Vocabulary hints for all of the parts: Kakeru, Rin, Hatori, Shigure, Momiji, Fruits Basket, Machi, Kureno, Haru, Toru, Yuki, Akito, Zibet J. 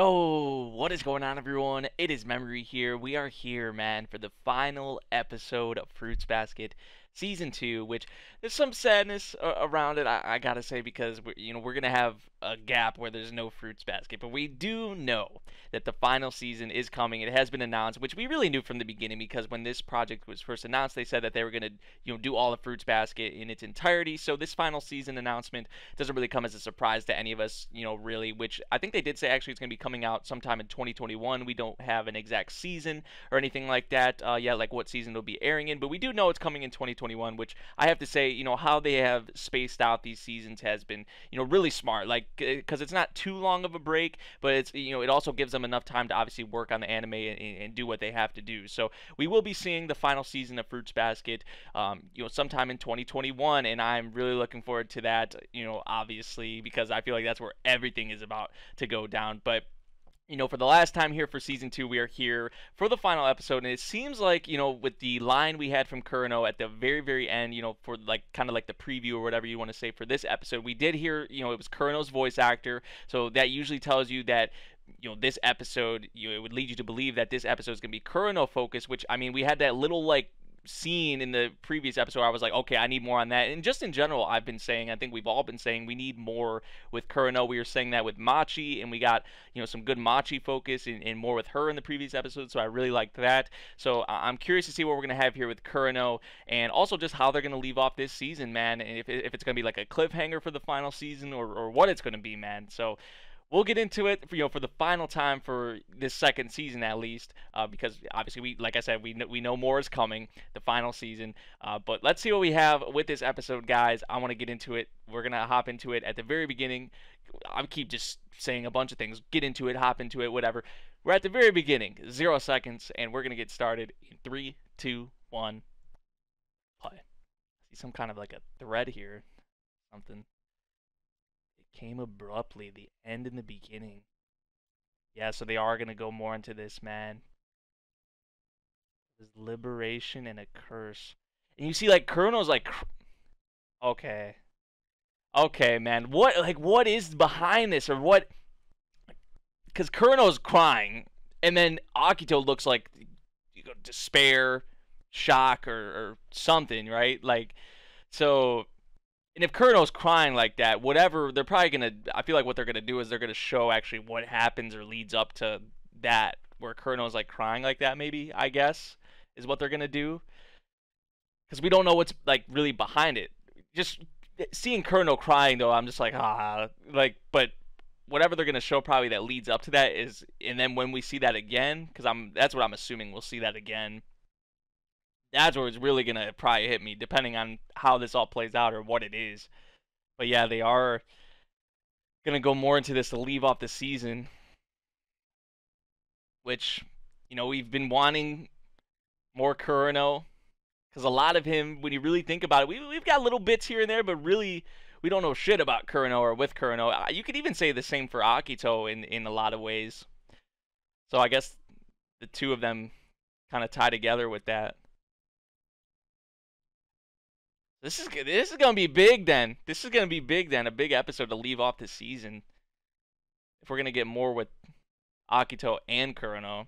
Yo, what is going on, everyone? It is Memory here. We are here, man, for the final episode of Fruits Basket Season 2, which there's some sadness around it, I gotta say, because we're gonna have a gap where there's no Fruits Basket, but we do know that the final season is coming. It has been announced, which we really knew from the beginning, because when this project was first announced, they said that they were gonna do all of Fruits Basket in its entirety. So this final season announcement doesn't really come as a surprise to any of us, really, which I think they did say actually it's gonna be coming out sometime in 2021. We don't have an exact season or anything like that, like what season it'll be airing in, but we do know it's coming in 2021, which I have to say, how they have spaced out these seasons has been, really smart, because it's not too long of a break, but it's, it also gives them enough time to obviously work on the anime and do what they have to do. So we will be seeing the final season of Fruits Basket, sometime in 2021, and I'm really looking forward to that, obviously, because I feel like that's where everything is about to go down. But for the last time here for Season 2, we are here for the final episode, and it seems like, with the line we had from Kureno at the very, very end, for kind of like the preview or whatever you want to say for this episode, we did hear, it was Kureno's voice actor, so that usually tells you that, this episode, it would lead you to believe that this episode is going to be Kureno-focused, which, I mean, we had that little, scene in the previous episode. I was like, okay, I need more on that. And just in general, I've been saying, I think we've all been saying, we need more with Kureno. We were saying that with Machi, and we got some good Machi focus and more with her in the previous episode, so I really liked that. So I'm curious to see what we're gonna have here with Kureno, and also just how they're gonna leave off this season, man, and if it's gonna be like a cliffhanger for the final season or what it's gonna be, man. So we'll get into it, for the final time for this second season, at least, because obviously, like I said, we know more is coming, the final season. But let's see what we have with this episode, guys. I want to get into it. We're gonna hop into it at the very beginning. I keep just saying a bunch of things. Get into it, hop into it, whatever. We're at the very beginning, 0 seconds, and we're gonna get started in 3, 2, 1, play. I see some kind of like a thread here, something. Came abruptly, the end in the beginning. Yeah, so they are going to go more into this, man. This liberation and a curse. And you see, Kureno's okay. Okay, man. What is behind this? Or what? Because Kureno's crying, and then Akito looks like despair, shock, or something, right? So... And if Kureno's crying like that, whatever, they're probably going to... I feel like what they're going to do is they're going to show actually what happens or leads up to that, where Kureno's, crying like that, maybe, I guess, is what they're going to do. Because we don't know what's, really behind it. Just seeing Kureno crying, though, I'm just like, ah. But whatever they're going to show probably that leads up to that is... And then when we see that again, because that's what I'm assuming, we'll see that again. That's where it's really going to probably hit me, depending on how this all plays out or what it is. But yeah, they are going to go more into this to leave off the season. Which, we've been wanting more Kureno. Because a lot of him, when you really think about it, we've got little bits here and there, but really, we don't know shit about Kureno or with Kureno. You could even say the same for Akito in a lot of ways. So I guess the two of them kind of tie together with that. This is going to be big, then. This is going to be big, then. A big episode to leave off the season. If we're going to get more with Akito and Kureno.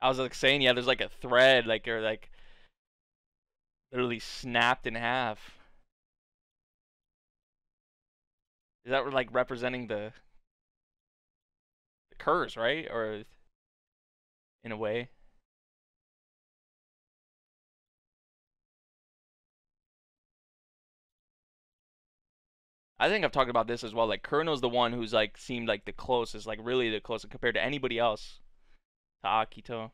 I was, saying, yeah, there's, a thread, or, literally snapped in half. Is that, representing the curse, right? Or, in a way. I think I've talked about this as well. Kureno's the one who's seemed the closest, really the closest compared to anybody else to Akito.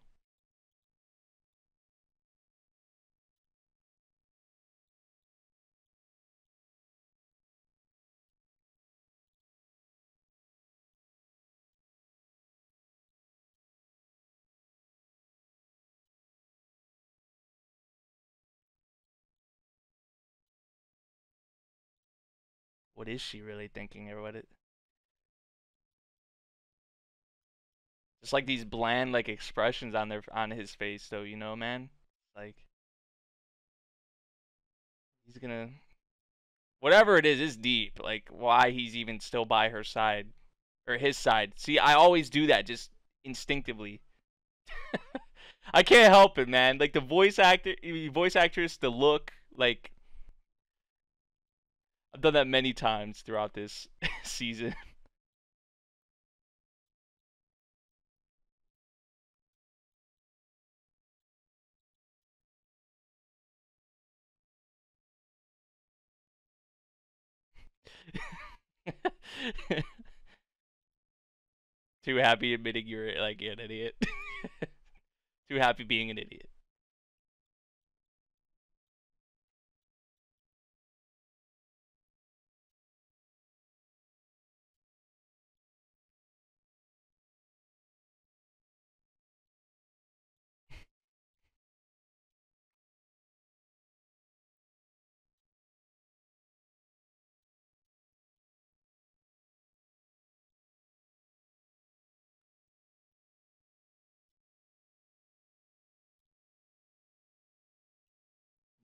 What is she really thinking, or what it? Just these bland expressions on his face, though, man. He's gonna. whatever it is deep. Like, why he's even still by her side or his side. See, I always do that just instinctively. I can't help it, man. Like, the voice actor, voice actress, the look, like, I've done that many times throughout this season. Too happy admitting you're like an idiot. Too happy being an idiot.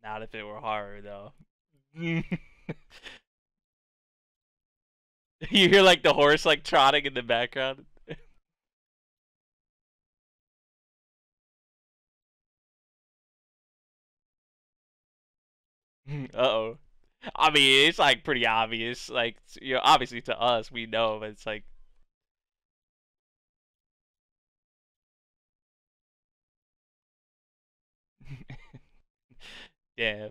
Not if it were horror, though. You hear, like, the horse, like, trotting in the background. Uh-oh. I mean, it's, like, pretty obvious. Like, you know, obviously to us, we know, but it's, like... Yeah.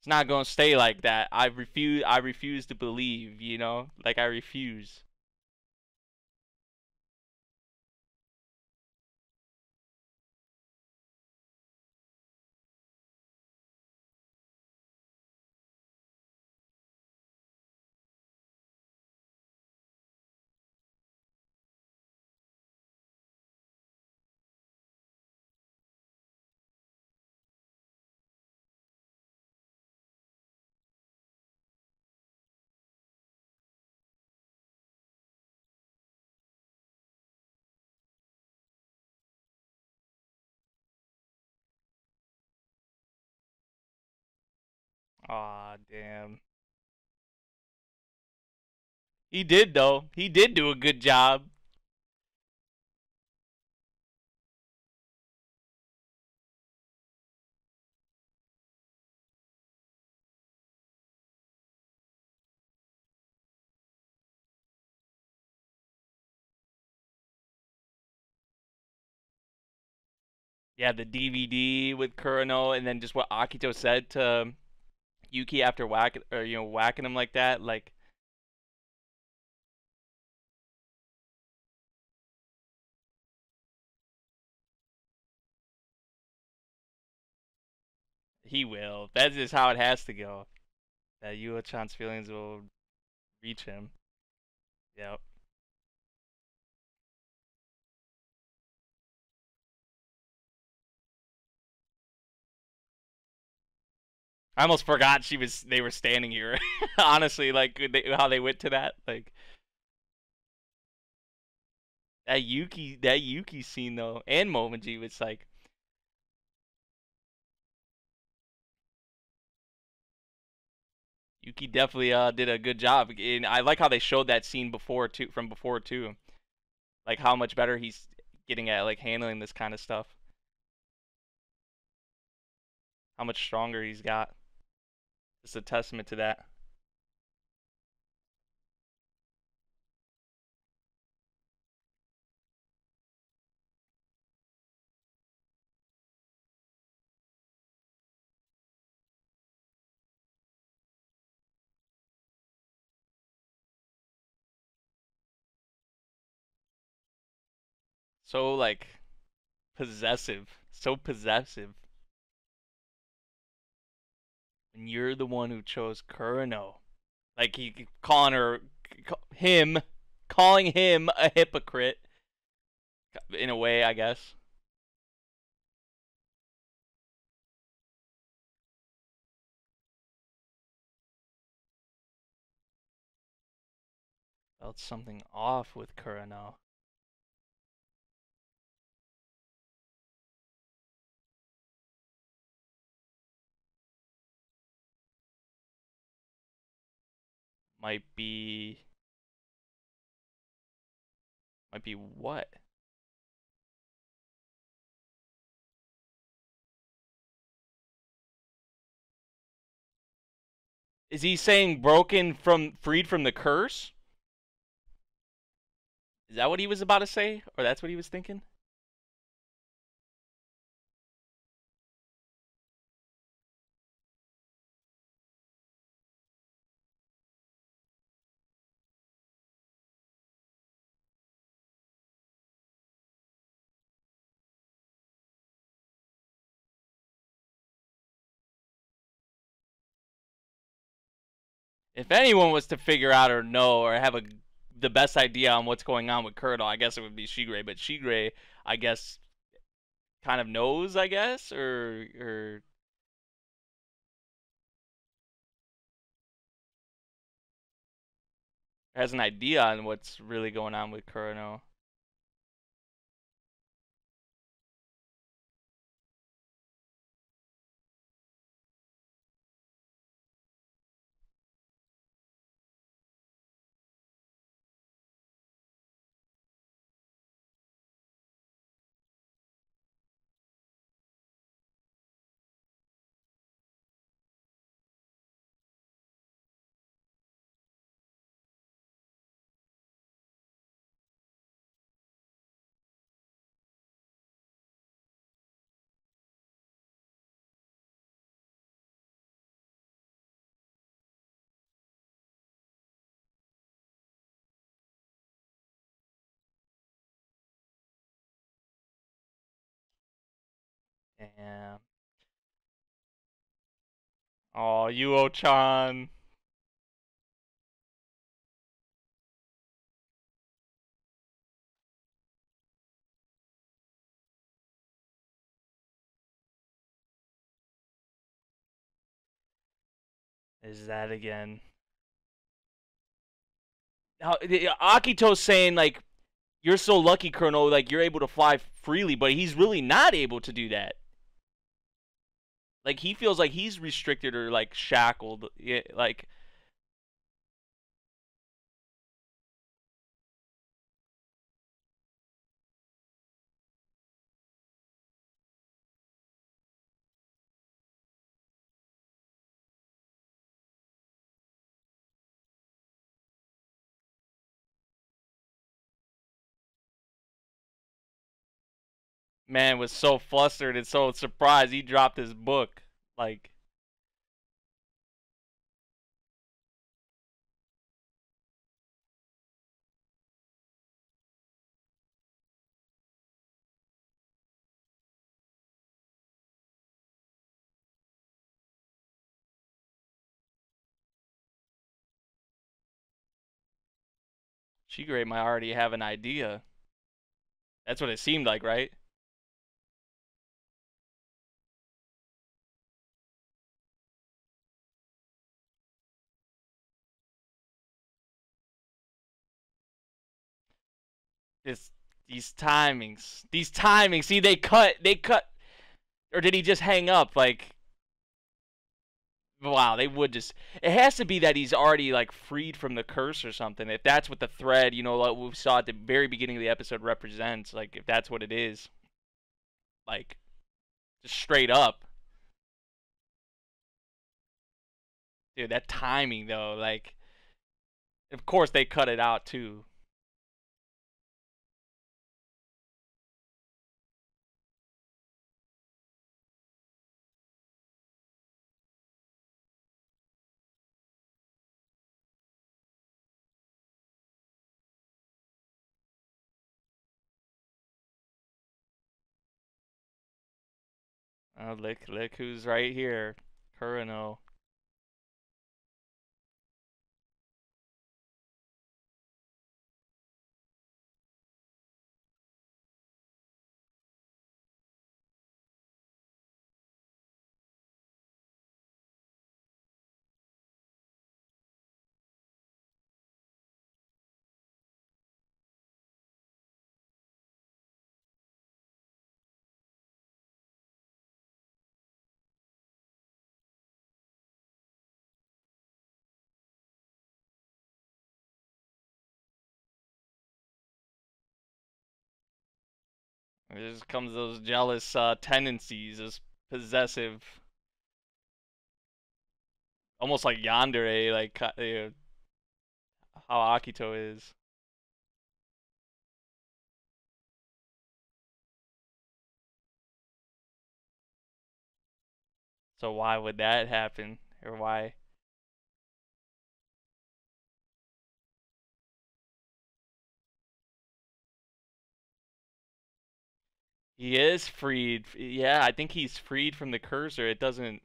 It's not gonna stay like that. I refuse to believe, you know? Like, I refuse. Aw, damn. He did, though. He did do a good job. Yeah, the DVD with Kureno, and then just what Akito said to Yuki after whacking him like that, like, he will. That's just how it has to go. That Yuo-chan's feelings will reach him. Yep. I almost forgot they were standing here. Honestly, like, how they went to that, like, that Yuki scene, though, and Momiji was like, Yuki definitely did a good job, and I like how they showed that scene before too, like how much better he's getting at, like, handling this kind of stuff, how much stronger he's got. It's a testament to that. So, like, possessive. So possessive. And you're the one who chose Kureno. Like, he calling her, calling him a hypocrite. In a way, I guess. Felt something off with Kureno. Might be what? Is he saying freed from the curse? Is that what he was about to say? Or that's what he was thinking? If anyone was to figure out or know or have the best idea on what's going on with Kureno, I guess it would be Shigure. But Shigure, I guess, kind of knows, I guess, or has an idea on what's really going on with Kureno. Damn. Oh, Yuo-chan. Is that again? Now, Akito's saying, like, you're so lucky, Kureno, like, you're able to fly freely, but he's really not able to do that. Like, he feels like he's restricted or, like, shackled. Yeah, like, man was so flustered and so surprised he dropped his book. Like, Shigure might already have an idea. That's what it seemed like, right? These timings. See, they cut, or did he just hang up? Like, wow, they would just. It has to be that he's already, like, freed from the curse or something. If that's what the thread, you know, like we saw at the very beginning of the episode represents. Like, if that's what it is, like, just straight up, dude. That timing though, like, of course they cut it out too. Oh, look who's right here. Kureno. It just comes those jealous tendencies, as possessive, almost like yandere, like how Akito is. So why would that happen, or why? He is freed. Yeah, I think he's freed from the cursor. It doesn't...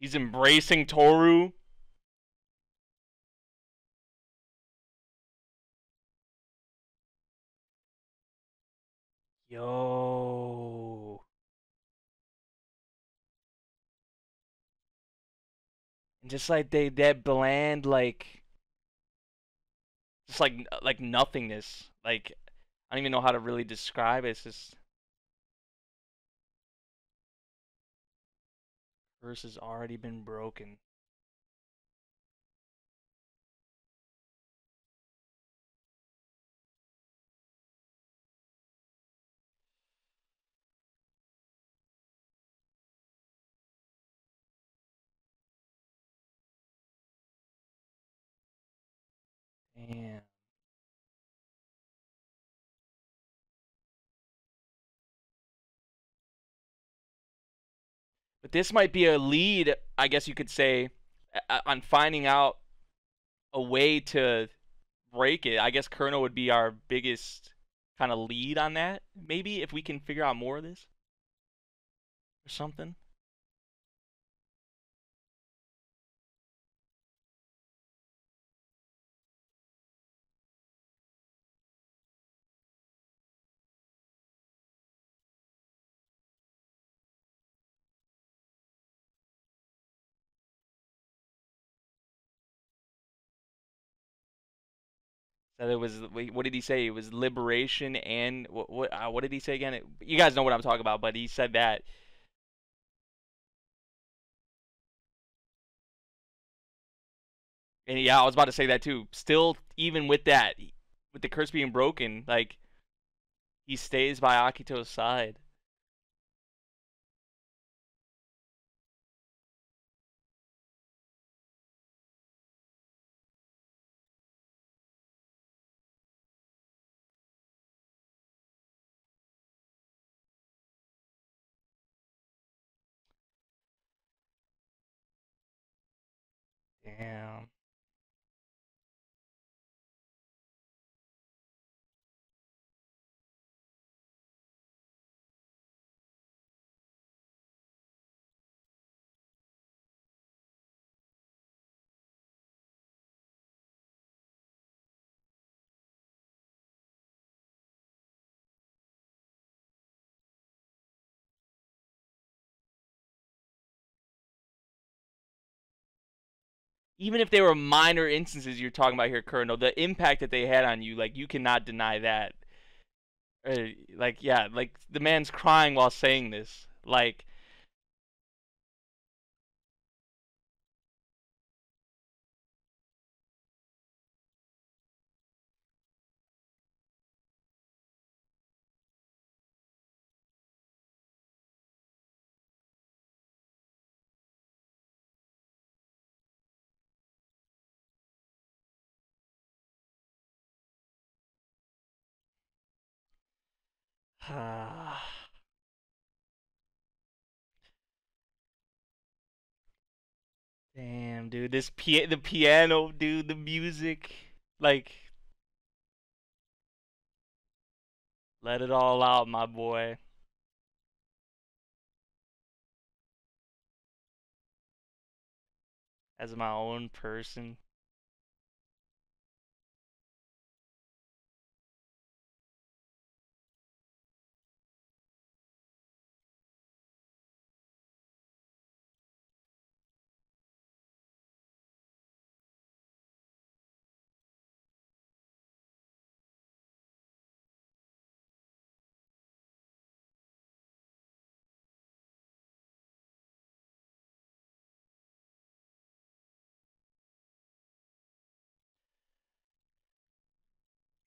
He's embracing Toru. Yo. And just like that bland, like... Just like nothingness. Like, I don't even know how to really describe it. It's just verse has already been broken. Damn. This might be a lead, I guess you could say, on finding out a way to break it. I guess Kureno would be our biggest kind of lead on that, maybe, if we can figure out more of this or something. It was, what did he say? It was liberation and what did he say again? You guys know what I'm talking about, but he said that. And yeah, I was about to say that too. Still, even with that, with the curse being broken, like, he stays by Akito's side. Damn. Even if they were minor instances you're talking about here, Kureno, the impact that they had on you, like, you cannot deny that. Like, yeah, like, the man's crying while saying this. Like, damn, dude, this the piano, dude, the music, like, let it all out, my boy. As my own person.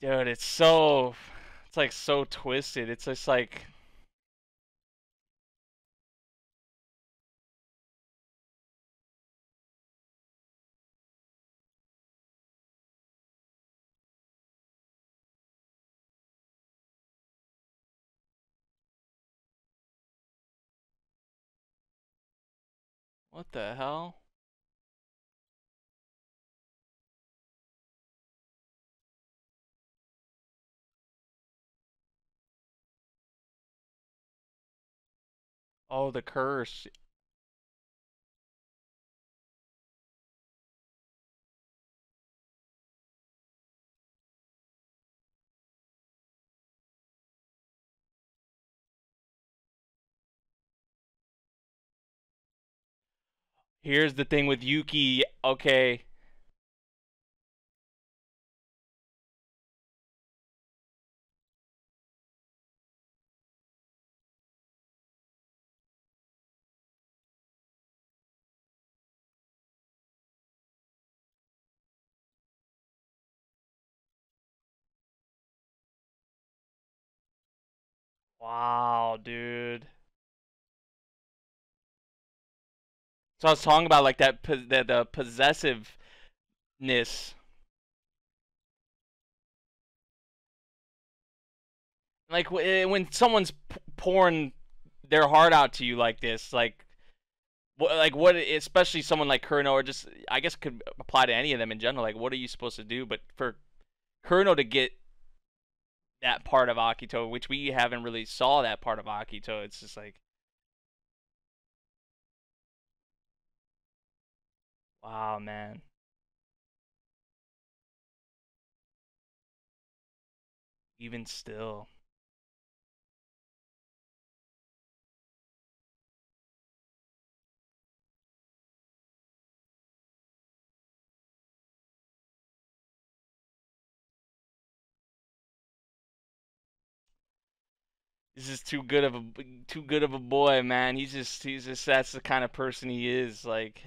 Dude, it's so... It's like so twisted. It's just like... What the hell? Oh, the curse. Here's the thing with Yuki, okay. Wow, dude. So I was talking about like that possessiveness. Like when someone's pouring their heart out to you like this, like what, especially someone like Kureno, or just I guess could apply to any of them in general. Like, what are you supposed to do? But for Kureno to get that part of Akito, which we haven't really saw that part of Akito, it's just like. Wow, man. Even still. This is too good of a boy, man. He's just that's the kind of person he is, like.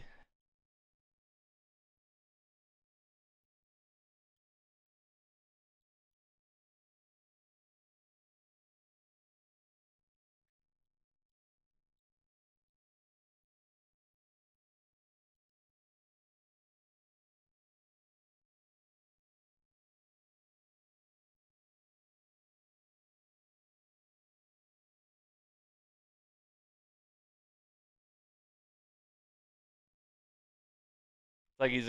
Like he's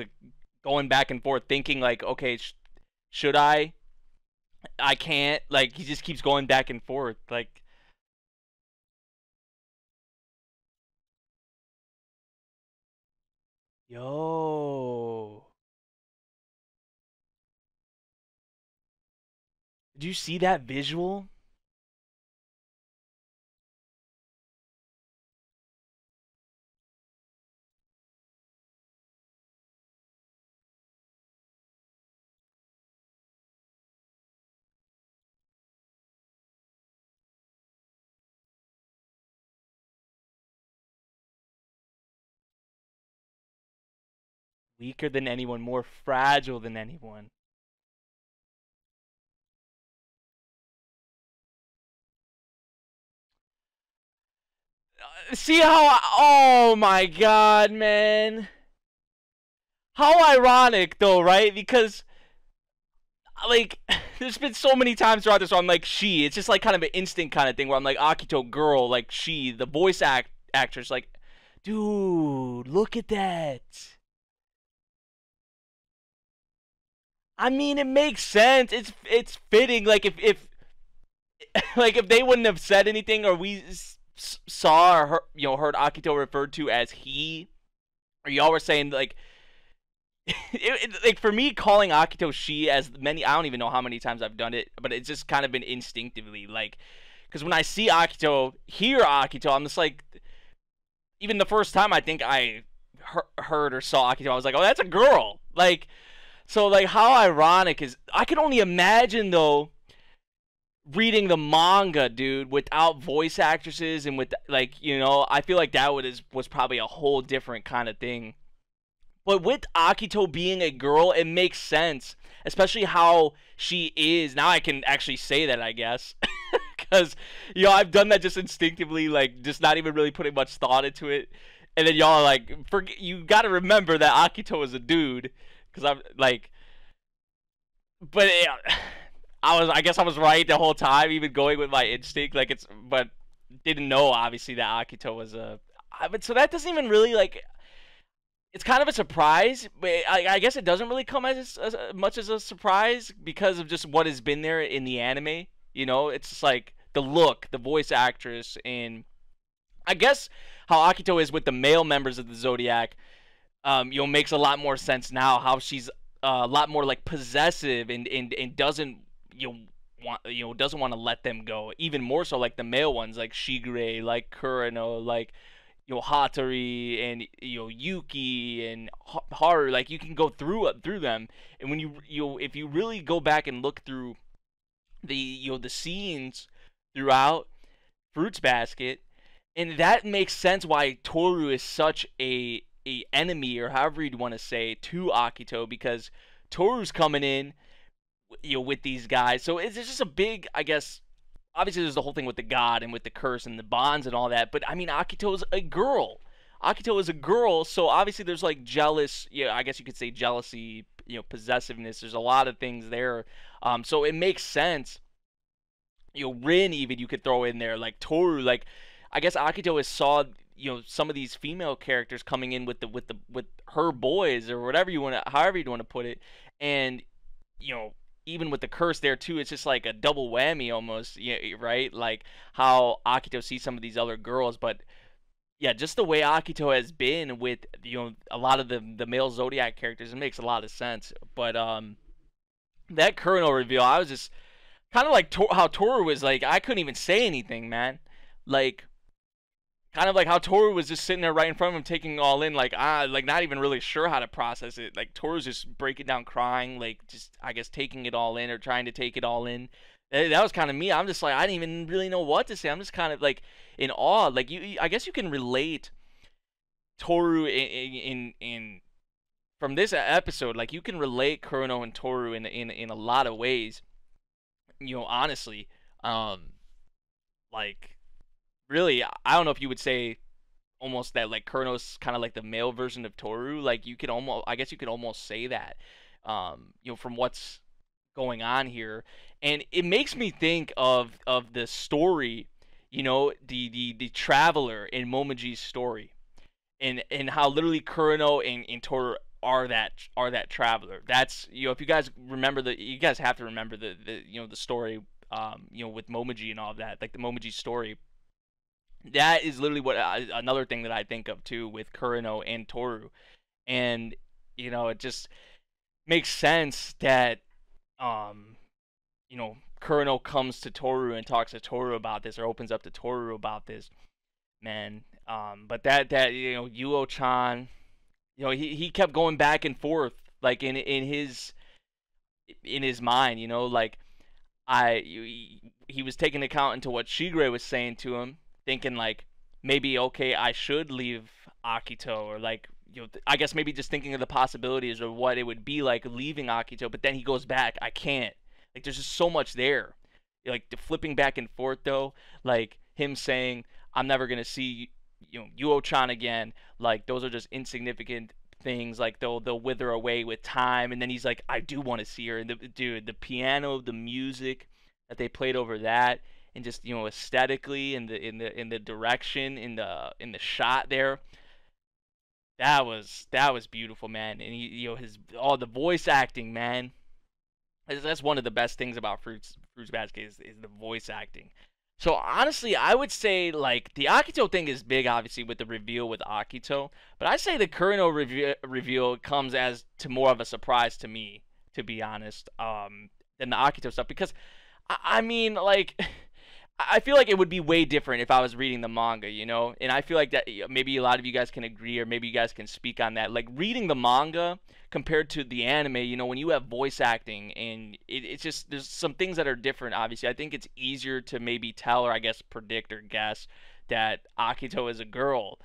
going back and forth thinking like, okay, should I? I can't. Like he just keeps going back and forth. Like yo. Did you see that visual? Weaker than anyone, more fragile than anyone. See how oh my God, man. How ironic though, right? Because like there's been so many times throughout this where I'm like she, it's just like kind of an instinct kind of thing where I'm like Akito girl, like she, the voice actress, like dude, look at that. I mean, it makes sense. It's fitting. Like if they wouldn't have said anything, or we saw or heard, you know, heard Akito referred to as he, or y'all were saying like, like for me calling Akito she as many, I don't even know how many times I've done it, but it's just kind of been instinctively like, because when I see Akito, hear Akito, I'm just like, even the first time I think I heard or saw Akito, I was like, oh, that's a girl, like. So, like, how ironic is... I can only imagine, though, reading the manga, dude, without voice actresses and with, like, you know, I feel like that was probably a whole different kind of thing. But with Akito being a girl, it makes sense. Especially how she is. Now I can actually say that, I guess. Because, you know, I've done that just instinctively, like, just not even really putting much thought into it. And then y'all are like, forget, you gotta remember that Akito is a dude. Because I'm, like... But, it, I guess I was right the whole time, even going with my instinct. Like, it's... But, didn't know, obviously, that Akito was a... But, so that doesn't even really, like... It's kind of a surprise, but I guess it doesn't really come as much as a surprise because of just what has been there in the anime. You know, it's just like the look, the voice actress, and I guess how Akito is with the male members of the Zodiac, you know, makes a lot more sense now. How she's a lot more like possessive and doesn't, you know, doesn't want to let them go. Even more so like the male ones, like Shigure, like Kureno, like. You know, Hatori and, you know, Yuki and Haru, like, you can go through them. And when you know, if you really go back and look through the, you know, the scenes throughout Fruits Basket, and that makes sense why Toru is such a enemy, or however you'd want to say, to Akito, because Toru's coming in, you know, with these guys. So it's just a big, I guess... Obviously, there's the whole thing with the god and with the curse and the bonds and all that. But, I mean, Akito's a girl. Akito is a girl, so obviously there's, like, jealous... Yeah, I guess you could say jealousy, you know, possessiveness. There's a lot of things there. So it makes sense. You know, Rin, even, you could throw in there. Like, Toru, like... I guess Akito has saw, you know, some of these female characters coming in with her boys or whatever you want to... However you want to put it. And, you know... Even with the curse there, too, it's just like a double whammy almost, yeah, right? Like how Akito sees some of these other girls. But, yeah, just the way Akito has been with, you know, a lot of the male Zodiac characters, it makes a lot of sense. But that Kureno reveal, I was just kind of like how Toru was like, I couldn't even say anything, man. Like, kind of like how Toru was just sitting there right in front of him, taking it all in, like, like, not even really sure how to process it. Like, Toru's just breaking down, crying, like, just, I guess, taking it all in or trying to take it all in. That was kind of me. I'm just like, I didn't even really know what to say. I'm just kind of, like, in awe. Like, I guess you can relate Toru from this episode, like, you can relate Kureno and Toru in a lot of ways, you know, honestly. Like... Really, I don't know if you would say almost that, like, Kureno's kind of like the male version of Toru. Like, you could almost, I guess you could almost say that, you know, from what's going on here. And it makes me think of the story, you know, the traveler in Momoji's story. And how literally Kureno and Toru are that traveler. That's, you know, if you guys remember you guys have to remember the you know, the story, you know, with Momiji and all of that, like the Momiji story. That is literally what another thing that I think of too with Kureno and Toru, and you know, it just makes sense that you know, Kureno comes to Toru and talks to Toru about this, or opens up to Toru about this, man. But that you know, Yuo-chan, you know, he kept going back and forth, like in his mind, you know, like he was taking account into what Shigure was saying to him. Thinking like, maybe, okay, I should leave Akito, or like, you know, I guess maybe just thinking of the possibilities or what it would be like leaving Akito. But then he goes back, I can't. Like, there's just so much there. Like, the flipping back and forth though, like him saying, I'm never gonna see, you know, Yuo-chan again. Like, those are just insignificant things. Like, they'll wither away with time. And then he's like, I do want to see her. And the piano, the music that they played over that. And just, you know, aesthetically, in the direction, in the shot there, that was beautiful, man. And he, you know, his all the voice acting, man. That's one of the best things about Fruits Basket is the voice acting. So honestly, I would say like the Akito thing is big, obviously, with the reveal with Akito. But I say the Kureno reveal comes as to more of a surprise to me, to be honest, than the Akito stuff, because I mean, like. I feel like it would be way different if I was reading the manga, you know? And I feel like that maybe a lot of you guys can agree, or maybe you guys can speak on that. Like, reading the manga compared to the anime, you know, when you have voice acting and it's just, there's some things that are different, obviously. I think it's easier to maybe tell, or I guess predict or guess that Akito is a girl,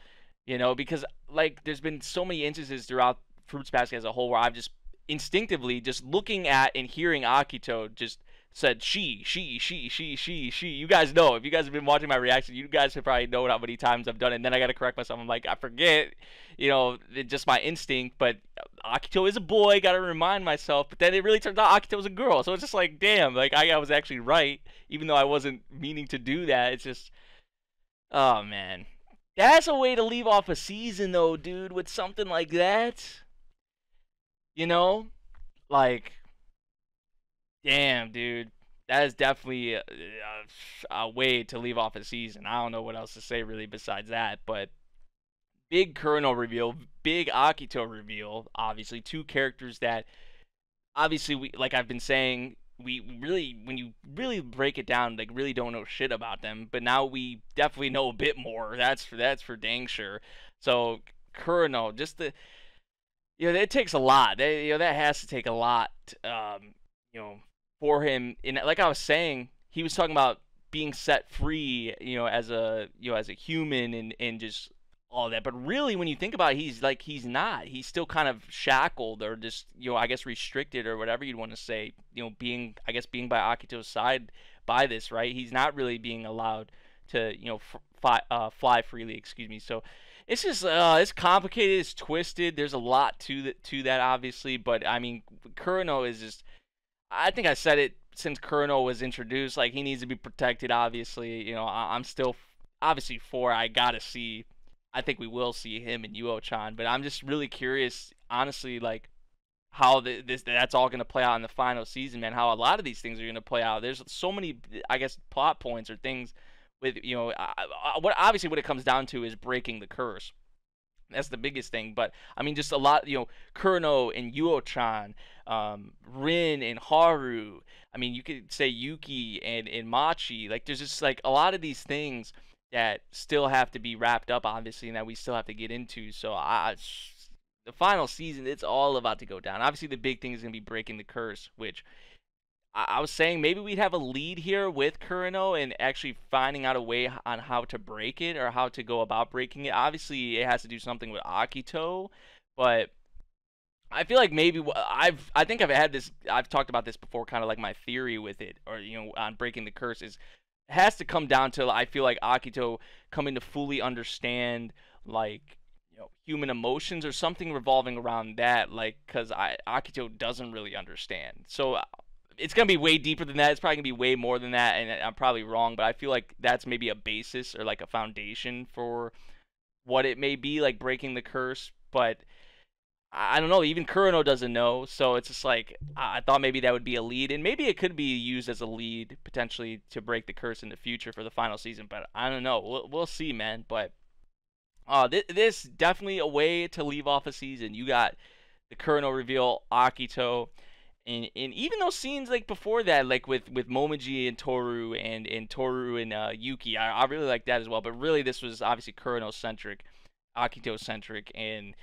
you know? Because, like, there's been so many instances throughout Fruits Basket as a whole, where I've just instinctively just looking at and hearing Akito just said she. You guys know, if you guys have been watching my reaction, you guys have probably known how many times I've done it. And then I got to correct myself. I'm like, I forget, you know, just my instinct. But Akito is a boy. Got to remind myself. But then it really turns out Akito was a girl. So it's just like, damn, like I was actually right, even though I wasn't meaning to do that. It's just, oh man, that's a way to leave off a season though, dude, with something like that. You know, like, damn, dude, that is definitely a way to leave off a season. I don't know what else to say really besides that, but big Kureno reveal, big Akito reveal, obviously, two characters that, obviously, we, like I've been saying, we really, when you really break it down, like, really don't know shit about them, but now we definitely know a bit more. That's for dang sure. So, Kureno, just the, you know, it takes a lot. You know, that has to take a lot, you know, for him. And like I was saying, he was talking about being set free, you know, as a, you know, as a human, and just all that. But really, when you think about it, he's like, he's not. He's still kind of shackled, or just, you know, I guess restricted, or whatever you'd want to say, you know, being, I guess, being by Akito's side by this, right? He's not really being allowed to, you know, fly freely, excuse me. So it's just, it's complicated, it's twisted. There's a lot to that, obviously. But I mean, Kureno is just, I think I said it since Kureno was introduced, like, he needs to be protected, obviously. You know, I'm still, obviously, I think we will see him and Yuo-chan, but I'm just really curious, honestly, like, how that's all going to play out in the final season, man, how a lot of these things are going to play out. There's so many, I guess, plot points or things with, you know, what it comes down to is breaking the curse. That's the biggest thing. But I mean, just a lot, you know, Kureno and Yuo-chan, Rin and Haru. I mean, you could say Yuki and Machi. Like, there's just like a lot of these things that still have to be wrapped up, obviously, and that we still have to get into. So the final season, it's all about to go down. Obviously, the big thing is going to be breaking the curse, which I was saying maybe we'd have a lead here with Kureno and actually finding out a way on how to break it, or how to go about breaking it. Obviously, it has to do something with Akito, but I feel like maybe I've talked about this before, kind of like my theory with it, or, you know, on breaking the curse, is it has to come down to, I feel like, Akito coming to fully understand, like, you know, human emotions or something revolving around that, like, because Akito doesn't really understand. So it's going to be way deeper than that. It's probably going to be way more than that, and I'm probably wrong, but I feel like that's maybe a basis, or like a foundation for what it may be, like breaking the curse. But I don't know. Even Kureno doesn't know, so it's just like, I thought maybe that would be a lead, and maybe it could be used as a lead, potentially, to break the curse in the future for the final season, but I don't know. We'll see, man. But this definitely a way to leave off a season. You got the Kureno reveal, Akito, And even those scenes like before that, like with Momiji and Toru and Toru and Yuki, I really like that as well. But really, this was obviously Kureno-centric, Akito-centric, and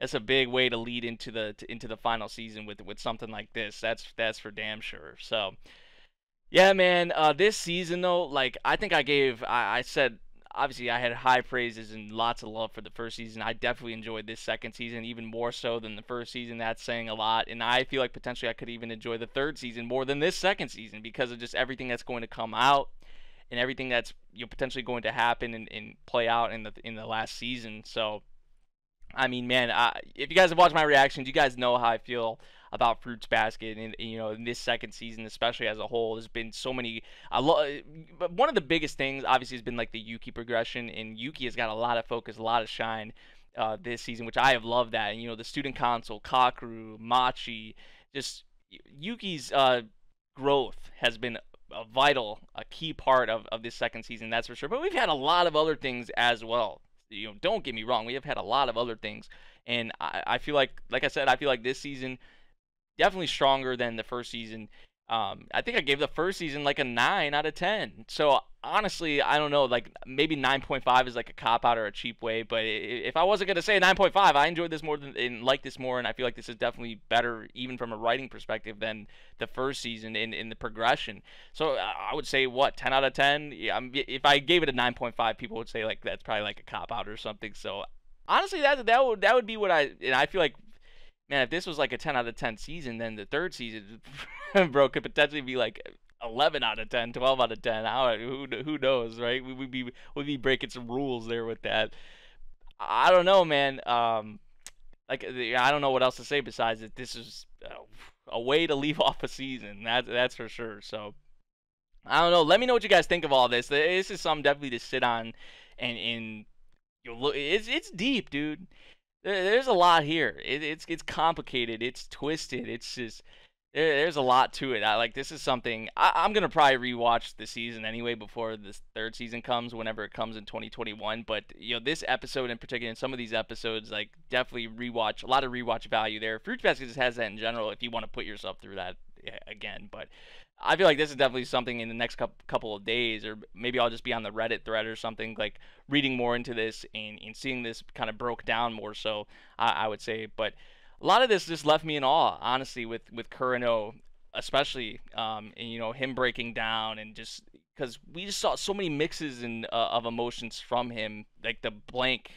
that's a big way to lead into the final season with something like this. That's for damn sure. So yeah, man. This season though, like I think I said, obviously, I had high praises and lots of love for the first season. I definitely enjoyed this second season even more so than the first season. That's saying a lot. And I feel like potentially I could even enjoy the third season more than this second season, because of just everything that's going to come out and everything that's, you know, potentially going to happen and play out in the last season. So, I mean, man, if you guys have watched my reactions, you guys know how I feel about Fruits Basket, and you know, in this second season, especially as a whole, there's been so many. But one of the biggest things, obviously, has been like the Yuki progression, and Yuki has got a lot of focus, a lot of shine this season, which I have loved that. And you know, the student council, Kakeru, Machi, just Yuki's growth has been a key part of this second season, that's for sure. But we've had a lot of other things as well. You know, don't get me wrong, we have had a lot of other things, and I feel like I said, I feel like this season definitely stronger than the first season. I think I gave the first season like a 9 out of 10. So honestly, I don't know, like maybe 9.5 is like a cop out or a cheap way. But if I wasn't gonna say 9.5, I enjoyed this more and like this more, and I feel like this is definitely better, even from a writing perspective, than the first season in the progression. So I would say what, 10 out of 10? Yeah, if I gave it a 9.5, people would say like that's probably like a cop out or something. So honestly, that would be what I feel like. man, if this was like a 10 out of 10 season, then the third season, bro, could potentially be like 11 out of 10, 12 out of 10. How, who knows, right? We'd be breaking some rules there with that. I don't know, man. Like, I don't know what else to say besides that this is a way to leave off a season. That's for sure. So, I don't know. Let me know what you guys think of all this. This is something definitely to sit on and you look. It's deep, dude. There's a lot here. It's complicated. It's twisted. It's just there's a lot to it. I like this is something I'm gonna probably rewatch the season anyway before this third season comes, whenever it comes in 2021. But you know, this episode in particular, and some of these episodes, like definitely rewatch. A lot of rewatch value there. Fruits Basket just has that in general. If you want to put yourself through that again, but I feel like this is definitely something in the next couple of days, or maybe I'll just be on the Reddit thread or something, like reading more into this and seeing this kind of broke down more. So I would say, but. A lot of this just left me in awe, honestly, with Kureno, especially, and, you know, him breaking down and just because we just saw so many mixes of emotions from him, like the blank,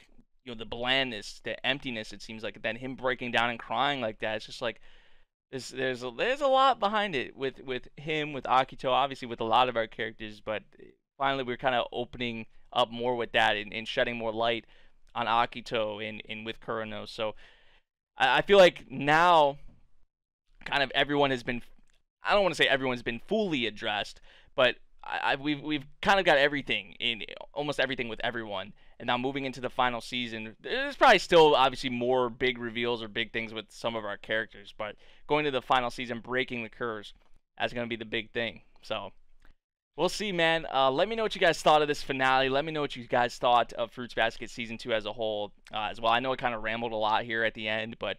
you know, the blandness, the emptiness, it seems like, then him breaking down and crying like that. It's just like there's a lot behind it with him, with Akito, obviously with a lot of our characters. But finally, we're kind of opening up more with that and shedding more light on Akito and with Kureno. So. I feel like now kind of everyone has been, I don't want to say everyone's been fully addressed, but we've kind of got everything, in almost everything with everyone. And now moving into the final season, there's probably still obviously more big reveals or big things with some of our characters, but going to the final season, breaking the curse, that's going to be the big thing. So we'll see, man. Let me know what you guys thought of this finale. Let me know what you guys thought of Fruits Basket Season 2 as a whole as well. I know I kind of rambled a lot here at the end, but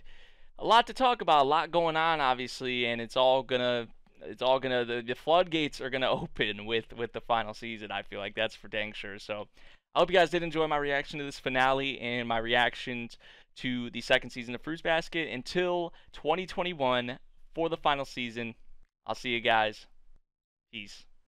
a lot to talk about, a lot going on, obviously, and it's all gonna the floodgates are gonna open with the final season. I feel like that's for dang sure. So I hope you guys did enjoy my reaction to this finale and my reactions to the second season of Fruits Basket. Until 2021 for the final season, I'll see you guys. Peace.